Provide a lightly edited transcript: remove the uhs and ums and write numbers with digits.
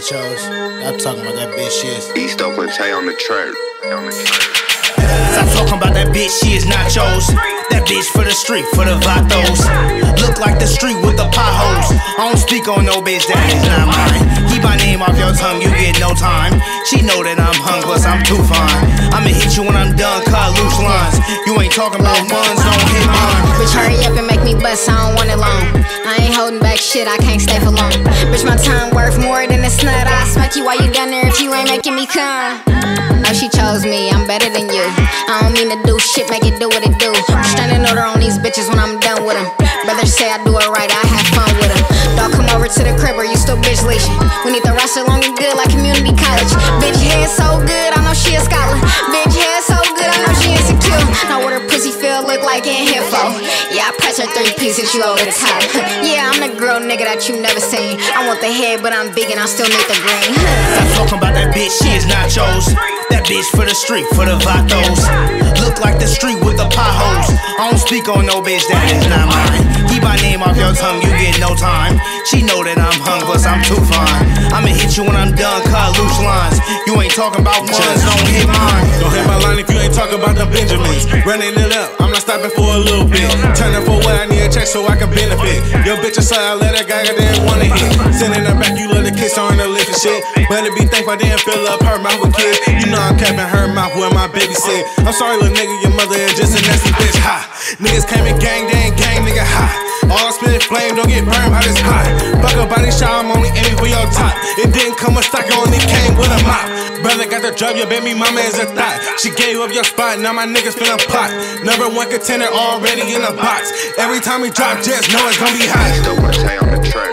nachos. I'm talking about that bitch shit. East Oakland Tay on the track. Stop talking about that bitch, she is nachos. That bitch for the street, for the vatos. Look like the street with the potholes. I don't speak on no bitch, that is not mine. Keep my name off your tongue, you get no time. She know that I'm hung, plus I'm too fine. I'ma hit you when I'm done, cut loose lines. You ain't talking about ones, don't hit mine. Bitch, hurry up and make me bust, I don't want it long. I ain't holding back shit, I can't stay for long. Bitch, my time worth more than a slut. I'll smack you while you down there if you ain't making me come. No, she chose me, I'm better than you. I don't mean to do shit, make it do what it do. I'm standing order on these bitches when I'm done with them. Brothers say I do it right, I have fun with them. Dog, come over to the crib or you still bitch leashin'. We need the roster long and good like community college. Bitch head so good, I know she a Scotland. Bitch head so good, I know she insecure. Now what her pussy feel look like in here for? Yeah, I press her 3-piece and she over the top. Yeah, I'm the girl nigga that you never seen. I want the head, but I'm big and I still need the green. Stop talking about that bitch, she is nachos. That bitch for the street, for the vatos. Look like the street with the potholes. I don't speak on no bitch, that is not mine. Keep my name off your tongue, you get no time. She know that I'm hung, plus I'm too fine. I'ma hit you when I'm done, cut loose lines. You ain't talking about ones, don't hit mine. Don't hit my line if you ain't talking about the Benjamins. Running it up, I'm not stopping for a little bit. Turning for what I need a check so I can benefit. Your bitch a side, I let her guy goddamn wanna hit. Sending her back, you love the kiss on her lips and shit. Better be thankful I didn't fill up her mouth with kids. You know I'm capping her mouth where my baby sit. I'm sorry, little nigga, your mother is just a nasty bitch. Ha! Niggas came in gang, they ain't gang, nigga, ha! All I spit is flame, don't get burned by this hot. Fuck a body shot, I'm only aiming for your top. It didn't come with stock, it only came with a mop. Brother got the drug, your baby mama is a thot. She gave up your spot, now my niggas finna pop. #1 contender already in the box. Every time we drop jets, know it's gonna be hot. Still wanna stay on the track.